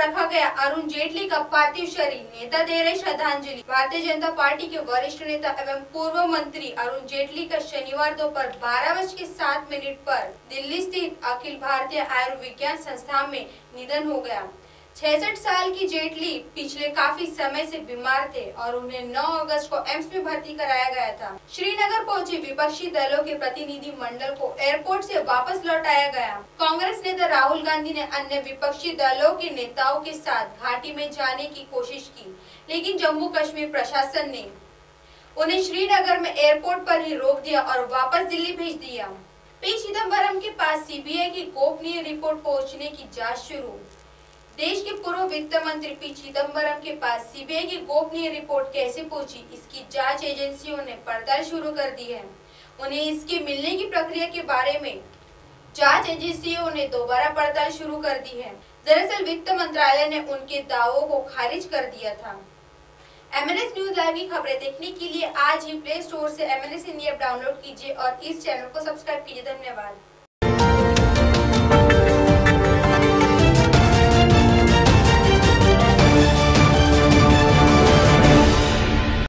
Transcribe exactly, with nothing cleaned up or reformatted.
रखा गया अरुण जेटली का पार्थिव शरीर। नेता दे रहे श्रद्धांजलि। भारतीय जनता पार्टी के वरिष्ठ नेता एवं पूर्व मंत्री अरुण जेटली का शनिवार दोपहर बारह बज के सात मिनट पर दिल्ली स्थित अखिल भारतीय आयुर्विज्ञान संस्थान में निधन हो गया। छियासठ साल की जेटली पिछले काफी समय से बीमार थे और उन्हें नौ अगस्त को एम्स में भर्ती कराया गया था। श्रीनगर पहुंचे विपक्षी दलों के प्रतिनिधि मंडल को एयरपोर्ट से वापस लौटाया गया। कांग्रेस नेता राहुल गांधी ने अन्य विपक्षी दलों के नेताओं के साथ घाटी में जाने की कोशिश की, लेकिन जम्मू कश्मीर प्रशासन ने उन्हें श्रीनगर में एयरपोर्ट पर ही रोक दिया और वापस दिल्ली भेज दिया। पी चिदम्बरम के पास सीबीआई की गोपनीय रिपोर्ट पहुँचने की जाँच शुरू। देश के पूर्व वित्त मंत्री पी चिदम्बरम के पास सीबीआई की गोपनीय रिपोर्ट कैसे पहुंची, इसकी जांच एजेंसियों ने पड़ताल शुरू कर दी है। उन्हें इसके मिलने की प्रक्रिया के बारे में जांच एजेंसियों ने दोबारा पड़ताल शुरू कर दी है। दरअसल वित्त मंत्रालय ने उनके दावों को खारिज कर दिया था। एमएनएस न्यूज लाइव की खबरें देखने के लिए आज ही प्ले स्टोर से एमएनएस हिंदी ऐप डाउनलोड कीजिए और इस चैनल को सब्सक्राइब कीजिए। धन्यवाद।